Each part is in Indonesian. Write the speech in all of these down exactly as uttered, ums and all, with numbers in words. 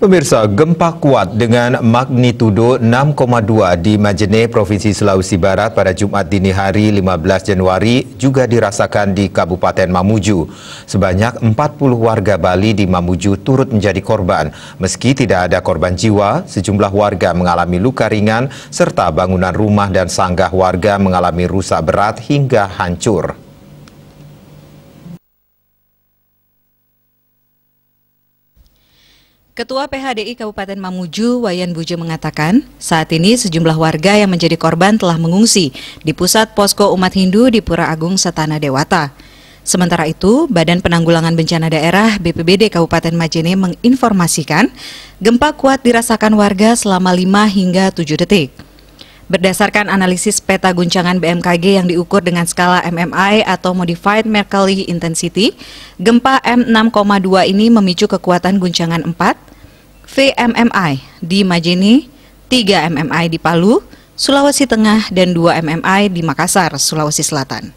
Pemirsa, gempa kuat dengan magnitudo enam koma dua di Majene, Provinsi Sulawesi Barat pada Jumat dini hari lima belas Januari juga dirasakan di Kabupaten Mamuju. Sebanyak empat puluh warga Bali di Mamuju turut menjadi korban. Meski tidak ada korban jiwa, sejumlah warga mengalami luka ringan serta bangunan rumah dan sanggah warga mengalami rusak berat hingga hancur. Ketua P H D I Kabupaten Mamuju, Wayan Buja, mengatakan saat ini sejumlah warga yang menjadi korban telah mengungsi di pusat posko umat Hindu di Pura Agung, Satana Dewata. Sementara itu, Badan Penanggulangan Bencana Daerah B P B D Kabupaten Majene menginformasikan gempa kuat dirasakan warga selama lima hingga tujuh detik. Berdasarkan analisis peta guncangan B M K G yang diukur dengan skala M M I atau Modified Mercalli Intensity, gempa M enam koma dua ini memicu kekuatan guncangan empat, V M M I di Majene, tiga M M I di Palu, Sulawesi Tengah, dan dua M M I di Makassar, Sulawesi Selatan.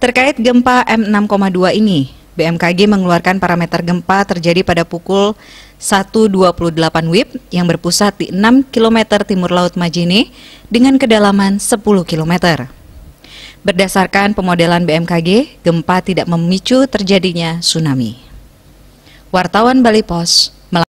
Terkait gempa M enam koma dua ini, B M K G mengeluarkan parameter gempa terjadi pada pukul satu dua puluh delapan W I B yang berpusat di enam kilometer timur laut Majene dengan kedalaman sepuluh kilometer. Berdasarkan pemodelan B M K G, gempa tidak memicu terjadinya tsunami. Wartawan Bali Pos,